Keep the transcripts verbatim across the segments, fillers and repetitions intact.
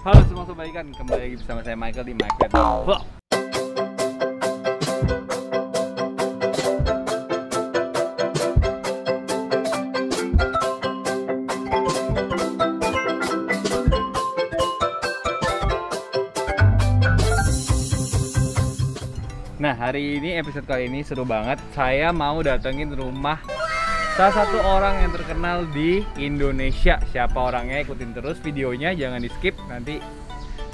Halo semua, kembalikan kembali lagi bersama saya Michael di Mike Red. Nah, hari ini episode kali ini seru banget. Saya mau datengin rumah salah satu orang yang terkenal di Indonesia. Siapa orangnya? Ikutin terus videonya, jangan di skip, nanti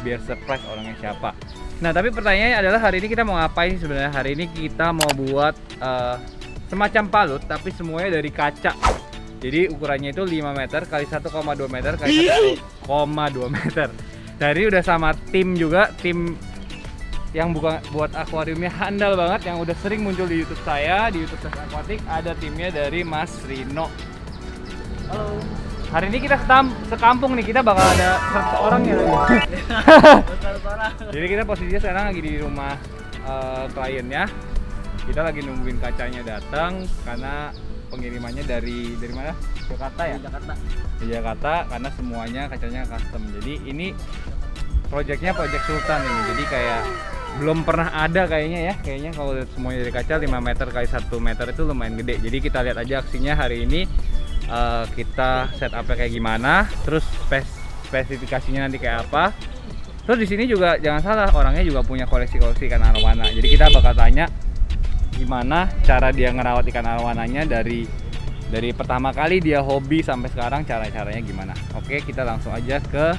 biar surprise orangnya siapa. Nah, tapi pertanyaannya adalah hari ini kita mau ngapain sebenarnya? Hari ini kita mau buat uh, semacam palut, tapi semuanya dari kaca. Jadi ukurannya itu lima meter kali satu koma dua meter kali satu koma dua meter. Dari udah sama tim juga, tim yang bukan buat akuariumnya handal banget, yang udah sering muncul di YouTube saya, di YouTube Tres Aquatics. Ada timnya dari Mas Rino. Halo. Hari ini kita setam, sekampung nih, kita bakal ada seratus orang ya. Jadi kita posisinya sekarang lagi di rumah uh, kliennya. Kita lagi nungguin kacanya datang karena pengirimannya dari dari mana? Jakarta ya? Di Jakarta. Di Jakarta karena semuanya kacanya custom. Jadi ini projectnya project Sultan ini. Jadi kayak belum pernah ada kayaknya ya, kayaknya kalau semuanya dari kaca lima meter kali satu meter itu lumayan gede. Jadi kita lihat aja aksinya hari ini, uh, kita set up-nya kayak gimana, terus spes spesifikasinya nanti kayak apa. Terus di sini juga jangan salah, orangnya juga punya koleksi-koleksi ikan arwana. Jadi kita bakal tanya gimana cara dia ngerawat ikan arwananya dari dari pertama kali dia hobi sampai sekarang, cara-caranya gimana. Oke, kita langsung aja ke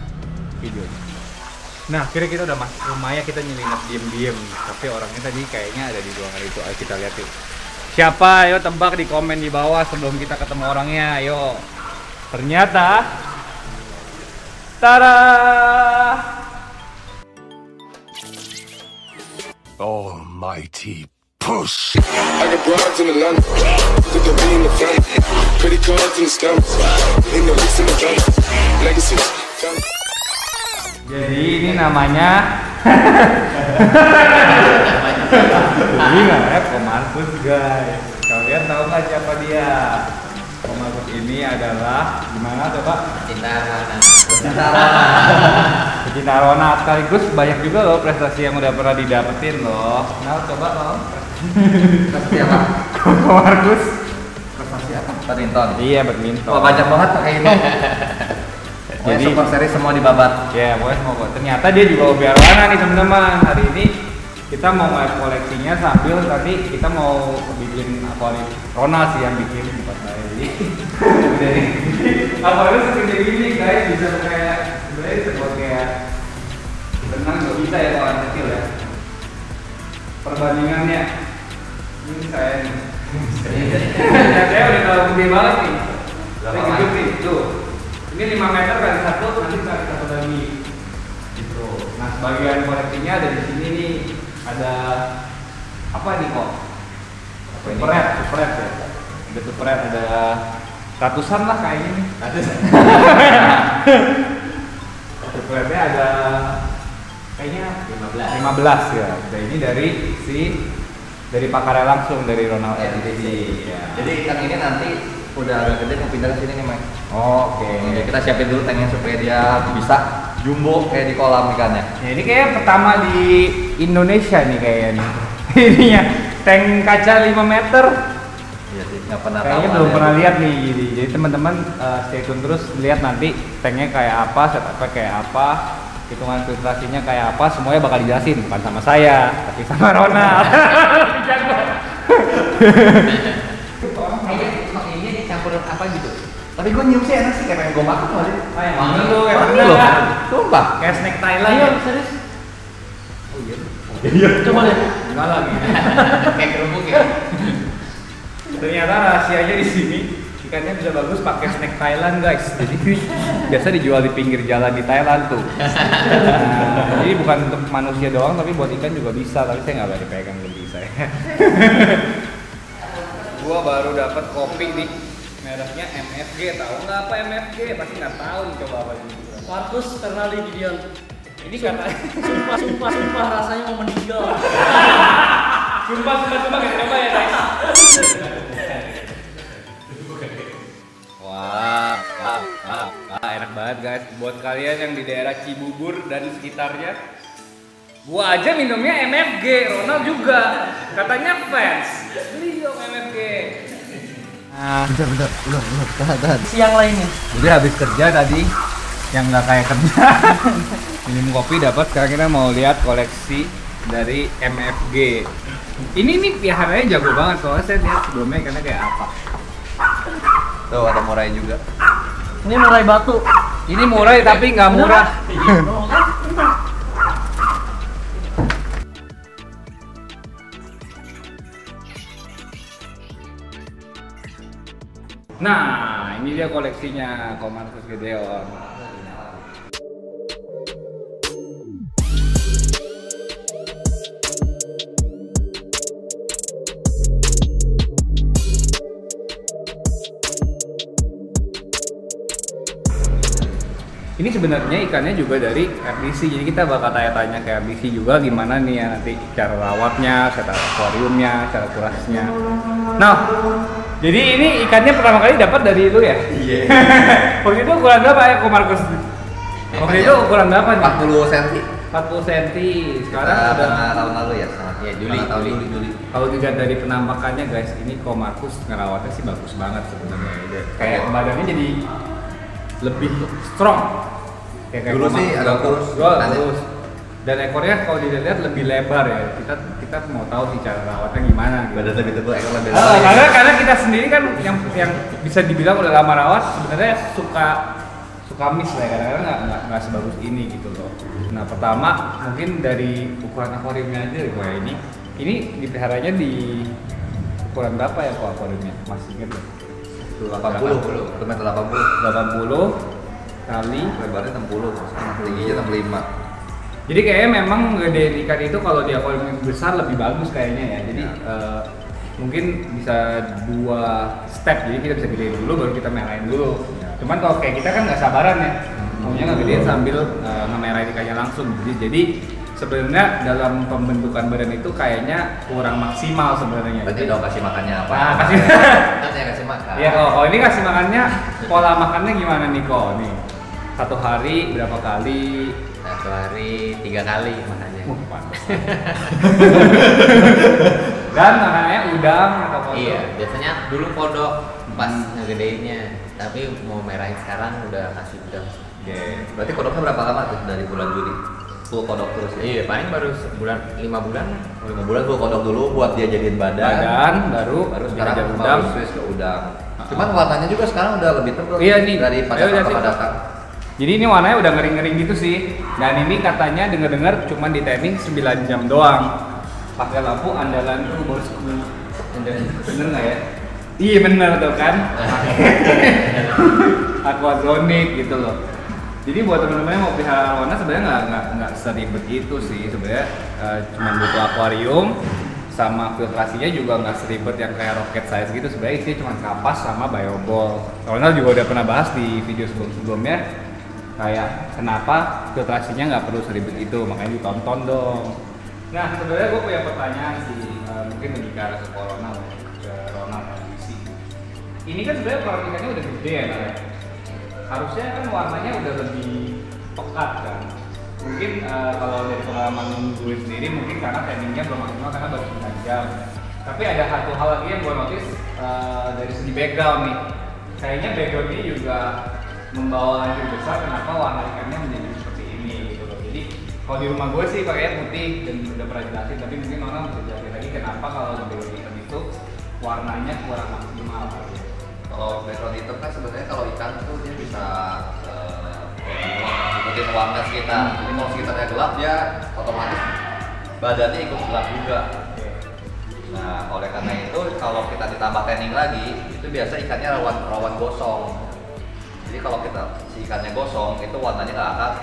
videonya. Nah, akhirnya kita udah masuk rumahnya, kita nyelinap diem-diem. Tapi orangnya tadi kayaknya ada di ruangan itu. Ayo kita lihat yuk. Siapa? Ayo tebak di komen di bawah sebelum kita ketemu orangnya. Ayo. Ternyata Tara. Almighty push. Jadi ini namanya ini namanya Ko Marcus guys. Kalian tahu nggak siapa dia? Ko Marcus ini adalah gimana tuh Pak? Pecinta arwana. Pecinta arwana. Pecinta arwana sekaligus banyak juga loh prestasi yang udah pernah didapetin loh. Nah coba loh. Prestasi apa? Ko Marcus. Prestasi apa? Badminton. Iya badminton. Wah banyak banget pakai ini. Jadi super seri semua dibabat. Ya, pokoknya semua kok. Ternyata dia juga hobi arwana nih teman-teman. Hari ini kita mau live koleksinya sambil tadi kita mau bikin akuarium Ronald sih yang bikin buat saya. Jadi dari akuarium segede gini guys bisa kayak sebenarnya sebuah kayak benang nggak bisa ya kalau kecil ya. Perbandingannya ini saya ini saya udah terlalu gede banget nih. Saya hidup nih tuh. Ini lima meter kali satu, nanti kita satu lagi gitu. Nah, sebagian koleksinya ada di sini nih. Ada apa nih kok? Super red, super red ya? Ada super red, ada ratusan lah kayaknya nih. Ratusan? Super rednya ada kayaknya lima belas ya. Nah, ini dari si dari pakarnya langsung, dari Ronald R D C ya. Jadi ikan ini nanti udah agak gede mau pindah ke sini nih Mike. Oh, oke. Okay. Jadi kita siapin dulu tanknya supaya dia bisa jumbo kayak di kolam ikannya. Ya, ini kayak pertama di Indonesia nih kayaknya nih. Ininya tank kaca lima meter. Iya sih, nggak pernah tahu. Kayaknya belum pernah lihat nih. Jadi, jadi teman-teman uh, stay tune terus lihat nanti tanknya kayak apa, setupnya kayak apa, hitungan filtrasinya kayak apa, semuanya bakal dijelasin bukan sama saya, tapi sama Ronald. Apa gitu, tapi gue nyium sih enak sih, kayak pengen gue makan kali. Wangi loh, wangi loh, sumpah kayak snack Thailand. Iya, serius. Oh iya, iya, coba deh. Enggak lagi, kayak kerupuk ya. Ternyata rahasianya di sini ikannya bisa bagus pakai snack Thailand guys. Jadi biasa dijual di pinggir jalan di Thailand tuh. Nah, jadi bukan untuk manusia doang, tapi buat ikan juga bisa. Tapi saya nggak berani pegang lebih saya. Gua baru dapat kopi nih. Mereknya M F G, tahu nggak apa M F G? Pasti nggak tahu nih, coba apa ini? Marcus Fernaldi Gideon. Ini sumpah, sumpah, sumpah, sumpah rasanya mau meninggal. Sumpah, sumpah, sumpah, kita coba ya guys. Wah, ah, ah, ah, enak banget guys. Buat kalian yang di daerah Cibubur dan sekitarnya, gua aja minumnya M F G, Ronald juga katanya fans. Beli dong M F G. Nah, bentar, bentar, bentar, bentar, tahan, tahan. Siang lainnya. Jadi habis kerja tadi, yang nggak kayak kerja, minum kopi dapat. Sekarang kita mau lihat koleksi dari M F G. Ini nih piharanya jago banget, soalnya saya lihat sebelumnya karena kayak apa. Tuh ada murai juga. Ini murai batu. Ini murai tapi nggak murah. Nah, ini dia koleksinya Marcus Gideon. Ini sebenarnya ikannya juga dari R D C, jadi kita bakal tanya-tanya ke R D C juga gimana nih ya nanti cara rawatnya, cara akuariumnya, cara kurasnya. Nah, jadi ini ikannya pertama kali dapat dari lu ya? Iya. Yeah. Waktu itu ukuran berapa ya, Ko Marcus? Waktu itu ukuran berapa nih? empat puluh senti. Sekarang kita udah tahun lalu ya, sama. Iya, Juli. Tahun Juli. Juli. Kalau dilihat dari penampakannya guys, ini Ko Marcus ngerawatnya sih bagus banget sebenarnya. Hmm. Kayak oh. Badannya jadi lebih strong. Kayak dulu kayak sih agak kurus. Kurus. Dan ekornya kalau dilihat lebih lebar ya. Kita kita mau tahu sih cara rawatnya gimana. Gitu. Badan lebih tebal, ekor lebih lebar. Oh, karena karena kita sendiri kan yang yang bisa dibilang udah lama rawat sebenarnya suka suka miss lah kadang-kadang nggak nggak nggak sebagus ini gitu loh. Nah pertama mungkin dari ukuran akuariumnya aja kayak ini. Ini dipeliharanya di ukuran berapa ya kok akuariumnya? Masih inget delapan puluh, delapan puluh, delapan puluh kali lebarnya enam puluh, tingginya enam puluh lima. Jadi kayaknya memang gedein ikan itu kalau di akuarium yang besar lebih bagus kayaknya ya. Jadi ya. Uh, mungkin bisa dua step, jadi kita bisa gedein dulu baru kita merahin dulu. Ya. Cuman kalau kayak kita kan nggak sabaran ya, maunya hmm. ngegedein sambil uh, ngemerahin ikannya langsung. Jadi, jadi sebenarnya dalam pembentukan badan itu kayaknya kurang maksimal sebenarnya. Berarti dong kasih makannya apa? Nah, kasih. Saya kasih makan. Iya kalau, kalau ini kasih makannya pola makannya gimana nih kok nih? Satu hari berapa kali? Satu hari tiga kali makannya. Uh, Dan makannya udang atau kodok? Iya, biasanya dulu kodok pas hmm. ngegedeinnya. Tapi mau merahin sekarang udah kasih udang. Oke. Okay. Berarti kodoknya berapa lama tuh dari bulan Juli? Full kodok terus ya? Iya, paling baru sebulan, lima bulan. Oh, lima bulan full kodok dulu buat dia jadiin badan. Badan, baru baru sekarang udang. Switch ke udang. Uh-huh. Cuman warnanya juga sekarang udah lebih tebal. Iya nih. Dari padatan ke padatan. Jadi ini warnanya udah ngering-ngering gitu sih. Dan ini katanya denger-dengar cuma di timing sembilan jam doang. Pakai lampu andalan lu baru sepuluh. Bener nggak ya? Iya bener tuh kan. Aquazonic gitu loh. Jadi buat temen-temen yang mau pelihara arwana sebenarnya nggak nggak nggak seribet itu sih sebenarnya. Uh, cuma butuh akuarium sama filtrasinya juga nggak seribet yang kayak rocket size gitu. Sebenarnya isinya cuma kapas sama bioball. Ronald juga udah pernah bahas di video sebelum-sebelumnya. Kayak kenapa filtrasinya nggak perlu seribet itu, makanya ditonton dong. Nah sebenarnya gue punya pertanyaan sih, uh, mungkin lebih ke arah ke Ronald, ke Ronald R D C. Ini kan sebenarnya perlengkapannya udah gede ya, kan? Harusnya kan warnanya udah lebih pekat kan. Mungkin uh, kalau dari pengalaman gue sendiri mungkin karena timingnya belum maksimal karena baru sembilan jam. Tapi ada satu hal lagi yang gue notice uh, dari segi background nih. Kayaknya background ini juga membawa hasil besar kenapa warna ikannya menjadi seperti ini gitu loh. Jadi kalau di rumah gue sih pakainya putih dan udah pernah jelasin, tapi mungkin orang bisa jelasin lagi kenapa kalau background hitam itu warnanya kurang maksimal. Kalau background hitam kan sebenarnya kalau ikan tuh dia bisa ikutin warna sekitar. Jadi kalau sekitarnya gelap dia otomatis badannya ikut gelap juga. Nah oleh karena itu kalau kita ditambah tanning lagi itu biasa ikannya rawan rawan gosong. Jadi kalau kita si ikannya gosong, itu warnanya nggak akan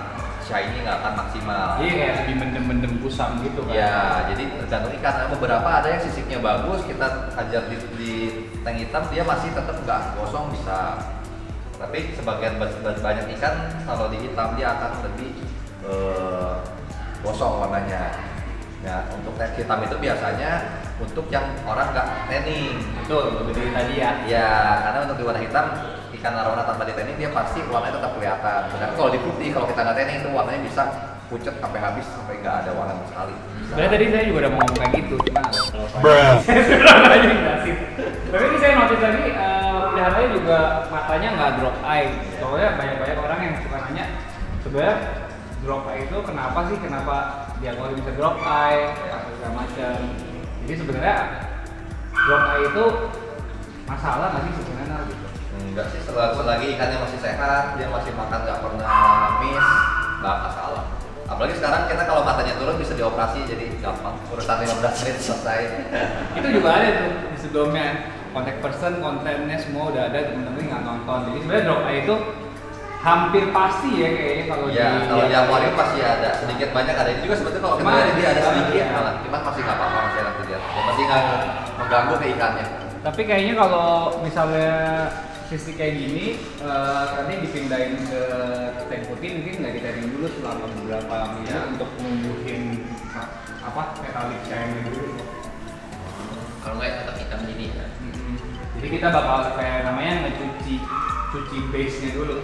shiny, nggak akan maksimal. Iya kayak lebih mendem-mendem kusam gitu kan? Iya, jadi tergantung ikan. Beberapa ada yang sisiknya bagus, kita ajar di, di tank hitam, dia masih tetap nggak gosong bisa. Tapi sebagian banyak ikan kalau di hitam dia akan lebih uh, gosong warnanya. Nah untuk tank hitam itu biasanya untuk yang orang nggak tanning. Betul, lebih dari tadi ya? Iya, karena untuk di warna hitam ikan arwana tanpa ditening dia pasti warnanya tetap kelihatan. Dan kalau di putih kalau kita nggak tening itu warnanya bisa pucat sampai habis sampai nggak ada warna sama sekali. Sebenarnya tadi saya juga udah mau ngomong kayak gitu, cuma kalau saya jadi nasib. Tapi ini saya notice tadi peliharanya juga matanya nggak drop eye. Soalnya banyak-banyak orang yang suka nanya sebenarnya drop eye itu kenapa sih? Kenapa dia kalau bisa drop eye? Segala macam. Jadi sebenarnya drop eye itu masalah nggak sih sebenarnya gitu? Enggak sih, selagi ikannya masih sehat, dia masih makan nggak pernah miss, nggak masalah. Apalagi sekarang kita kalau matanya turun bisa dioperasi, jadi gampang, urusan lima belas menit selesai. Itu juga ada tuh di sebelumnya, kontak person, kontennya semua udah ada, temen-temen nggak nonton. Jadi sebenarnya drop eye itu hampir pasti ya kayaknya kalau ya, di kalau di akuarium pasti ada, sedikit banyak ada. Ini juga sebetulnya kalau kemarin dia ada sedikit malah, cuman masih nggak apa-apa, masih enak dilihat, masih nggak mengganggu ke ikannya. Tapi kayaknya kalau misalnya sisi kayak gini, uh, nanti dipindahin ke tank putih mungkin nggak ditarik dulu selama beberapa minggu ya, untuk menumbuhin apa metallic shine dulu. Kalau nggak tetap hitam gini ya. Mm-hmm. Jadi kita bakal kayak namanya ngecuci cuci base nya dulu.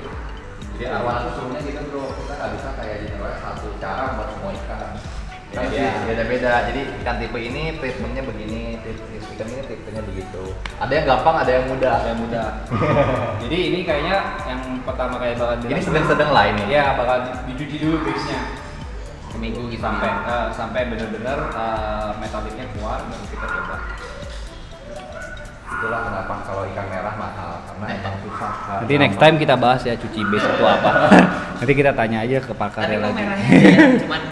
Jadi arwana tuh sebenarnya gitu bro, kita nggak bisa kayak general satu cara buat semua ikan. Kan ya, beda-beda. Jadi ikan tipe ini treatmentnya begini, tipe ikan ini treatmentnya begitu. Ada yang gampang, ada yang mudah, ada yang mudah. Jadi ini kayaknya yang pertama kayak bakal ini sedang-sedang lain ya. Iya, bakal dicuci dulu base-nya. Seminggu gitu sampai uh, sampai benar-benar uh, metaliknya keluar baru kita coba. Itulah kenapa kalau ikan merah mahal karena emang susah. Nanti next time kita bahas ya cuci base itu apa. Nanti kita tanya aja ke pakarnya lagi. Cuman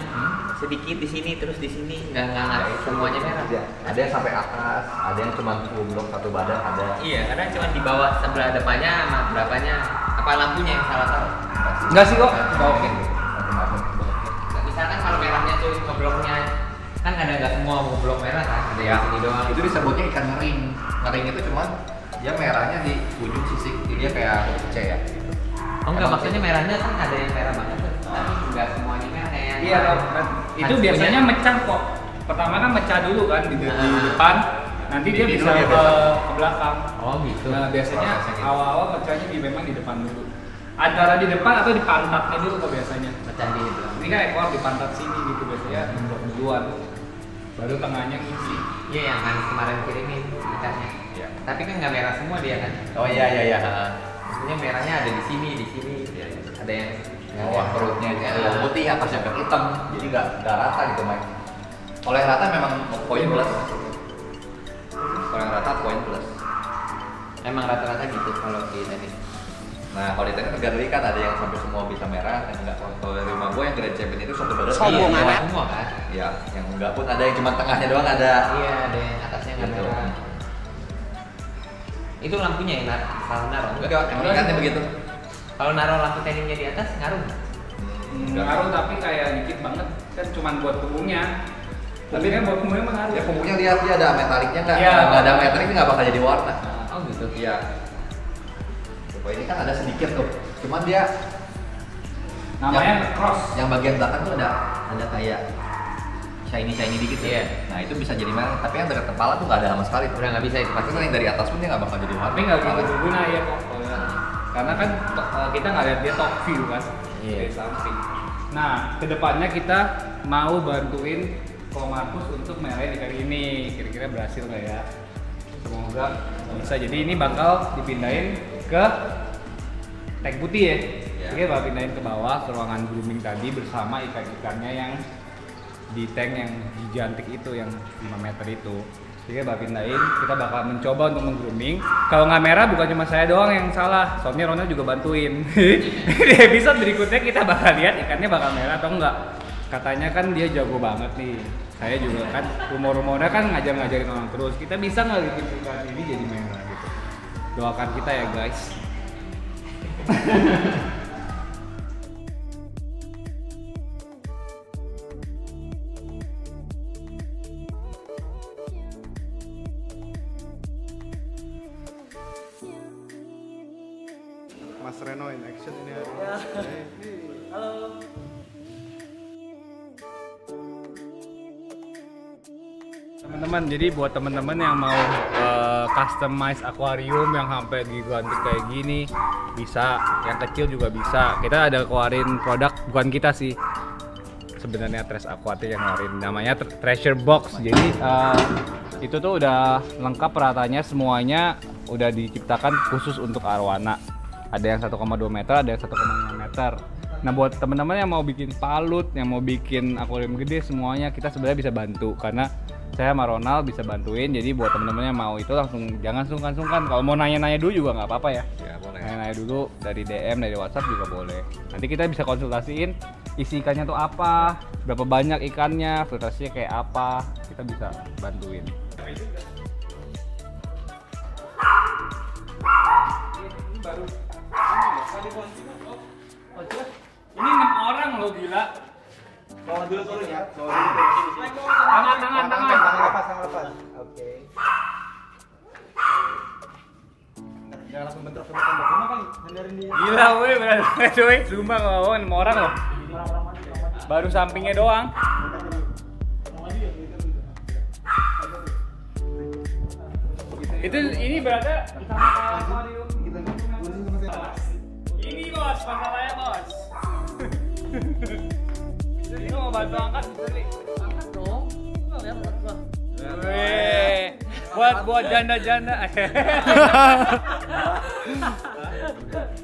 sedikit di sini terus di sini nggak nggak semuanya merah. Ada yang sampai atas, ada yang cuma blok satu badan, ada. Iya, karena cuma di bawah sebelah depannya sama berapanya apa lampunya yang salah taruh. Enggak sih kok. Oke. Misalkan kalau merahnya tuh ke bloknya kan ada nggak semua blok merah kan? Ada yang ini doang. Itu disebutnya ikan ngering. Ngering itu cuma dia merahnya di ujung sisi dia kayak C ya. Oh enggak, maksudnya merahnya kan ada yang merah banget tuh. Tapi nggak semuanya merah kayak. Iya, itu biasanya mecah kok. Pertama kan mecah dulu kan di, nah, di depan, nanti di dia bisa ke, ke belakang. Oh gitu. Nah, biasanya awal-awal gitu. Mecahnya di memang di depan dulu. Antara di depan atau di pantatnya dulu kok biasanya. Mecah di depan. Ini kan ekor di pantat sini gitu biasanya untuk duluan. Baru tengahnya ngisi. Iya yang kan kemarin kirimin mecahnya. Iya. Tapi kan nggak merah semua dia kan. Oh iya iya iya. Maksudnya merahnya ada di sini, di sini. Ada yang oh, perutnya yang putih atas yang hitam, jadi nggak rata gitu main. Kalau yang rata memang poin plus. Kalau yang rata poin plus. Emang rata-rata gitu kalau di tenis. Nah kalau di tenis tergantung ikan, ada yang sampai semua bisa merah, yang nggak. Kalau dari rumah gue yang grand champion itu satu badan semua merah semua kan? Iya, yang nggak pun ada yang cuma tengahnya doang ada. Iya, ada yang atasnya nggak gitu. Merah. Itu lampunya ya, salah naruh. Enggak, emang ikannya begitu. Kalau naruh lampu teningnya di atas ngaruh? Hmm, ngaruh tapi kayak dikit banget kan cuma buat punggungnya. Tapi kan buat punggungnya ngaruh. Ya punggungnya lihat dia ada metaliknya nggak? Ya. Nggak ada metalik nggak bakal jadi warna. Oh gitu. Iya. Coba ini kan ada sedikit tuh. Cuman dia namanya yang cross. Yang bagian belakang tuh ada ada kayak shiny shiny dikit ya. Yeah. Nah itu bisa jadi merah. Tapi yang dekat kepala tuh nggak ada sama sekali. Udah nggak bisa itu. Pasti kan yang dari atas pun dia nggak bakal jadi warna. Tapi nggak begitu berguna ya kok. Karena kan kita nggak lihat dia top view kan yeah. Dari samping. Nah kedepannya kita mau bantuin Ko Marcus untuk meraih ikan ini, kira-kira berhasil nggak ya? Semoga bisa. Jadi ini bakal dipindahin ke tank putih ya. Yeah. Oke, bakal pindahin ke bawah ke ruangan grooming tadi bersama ikan-ikannya yang di tank yang gigantik itu yang lima meter itu. Jadi bakal pindahin, kita bakal mencoba untuk menggrooming. Kalau nggak merah bukan cuma saya doang yang salah, soalnya Ronald juga bantuin. Di episode berikutnya kita bakal lihat ikannya bakal merah atau enggak. Katanya kan dia jago banget nih. Saya juga kan rumor-rumornya kan ngajar-ngajarin orang terus. Kita bisa nggak bikin ikan ini jadi merah gitu. Doakan kita ya guys. Reno in action ini hari ini. Halo. Teman-teman, jadi buat teman-teman yang mau uh, customize akuarium yang sampai gigantik kayak gini bisa, yang kecil juga bisa. Kita ada keluarin produk, bukan kita sih sebenarnya, Tres Aquatic yang ngeluarin, namanya Treasure Box. Jadi uh, itu tuh udah lengkap peratanya, semuanya udah diciptakan khusus untuk arwana. Ada yang satu koma dua meter, ada yang satu koma lima meter. Nah, buat teman-teman yang mau bikin palut, yang mau bikin akuarium gede, semuanya kita sebenarnya bisa bantu karena saya sama Ronald bisa bantuin. Jadi buat teman-teman yang mau itu langsung, jangan sungkan-sungkan. Kalau mau nanya-nanya dulu juga nggak apa-apa ya. Ya, boleh. Nanya-nanya dulu dari D M, dari WhatsApp juga boleh. Nanti kita bisa konsultasiin isi ikannya tuh apa, berapa banyak ikannya, filtrasinya kayak apa, kita bisa bantuin. Ini baru tadi kunci loh. Ini enam orang loh, gila. Bawa dulu turunnya. Tangan, tangan, tangan. Tangan lepas, tangan lepas. Oke. Jangan langsung bentrok sama tembok. Cuma kali, handarin dia. Gila weh, bener-bener cuy. Sumpah kalau bawa enam orang loh. Baru sampingnya doang. Itu ini berarti ini bos, masalahnya bos. Ini mau bantu angkat sendiri. Angkat dong. Enggak lihat gua. Weh. Buat buat janda-janda.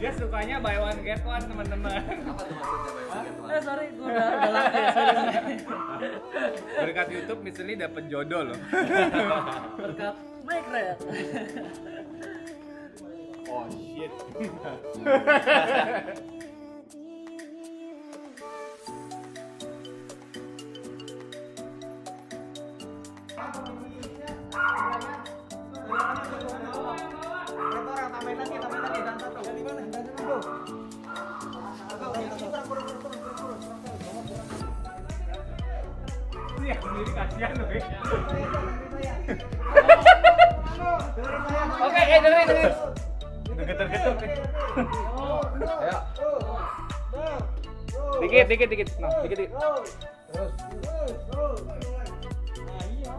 Dia sukanya buy one get one, teman-teman. Apa tuh maksudnya buy one get one? Eh sorry, gua udah galak ya. Berkat YouTube Misli dapat jodoh loh. Berkat Mike Red. Oh shit. Yang sendiri kasihan loh. Oke, eh dengerin dengerin. Udah getar-getar. Ayo. Dikit, dikit, dikit. Nah, dikit, dikit. Terus. Nah, iya.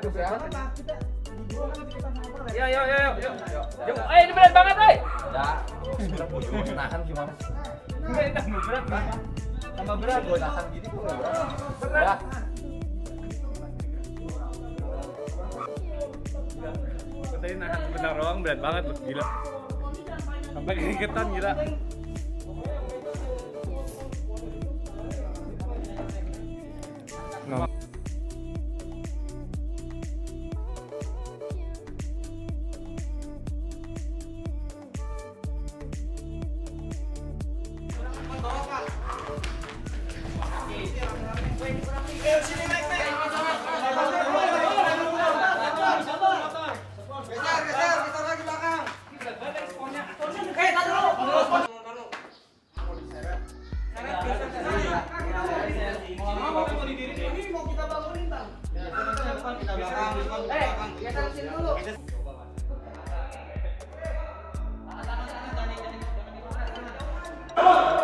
Aduh, berat kita. Ya, ya, ya, ya. Yuk, ayo ini berat banget, woi. Udah. Udah puyuh, nahan gimana sih? Enggak berat banget. Tambah berat gue nahan gini gue gak berat. Berat. Gue tadi nahan bentar doang berat banget loh, gila. Sampai keringetan gila. No.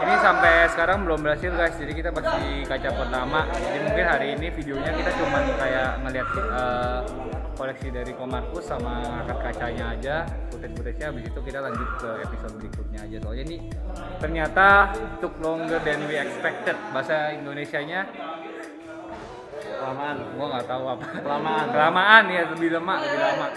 Ini sampai sekarang belum berhasil guys, jadi kita masih kaca pertama. Jadi mungkin hari ini videonya kita cuma kayak ngeliat uh, koleksi dari Komarkus sama ngangkat kacanya aja, footage-footage-nya. Habis itu kita lanjut ke episode berikutnya aja, soalnya ini ternyata took longer than we expected. Bahasa Indonesianya kelamaan, gua nggak tahu apa. Kelamaan, kelamaan ya, lebih lama, lebih lama.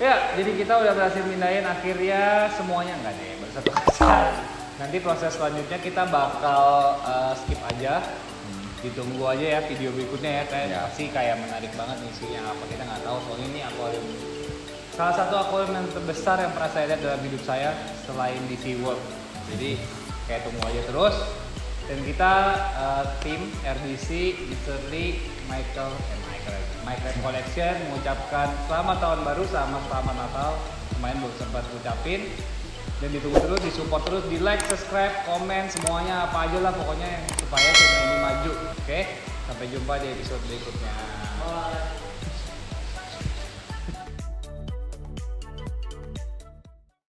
Ya, jadi kita udah berhasil pindahin akhirnya semuanya, enggak deh, baru satu kaca. Nanti proses selanjutnya kita bakal uh, skip aja, hmm. ditunggu aja ya video berikutnya ya. Kayak ya. Pasti kayak menarik banget isinya apa, kita nggak tahu. Soalnya ini akuarium, salah satu akuarium yang terbesar yang pernah saya lihat dalam hidup saya selain di Sea World. Jadi kayak tunggu aja terus. Dan kita uh, tim R D C, Italy, Michael, and Michael, Mike Red Collection mengucapkan selamat tahun baru sama selamat Natal. Kemarin belum sempat ngucapin. Dan ditunggu terus, disupport terus, di like, subscribe, komen, semuanya apa aja lah pokoknya yang supaya channel ini maju. Oke, sampai jumpa di episode berikutnya. Bye.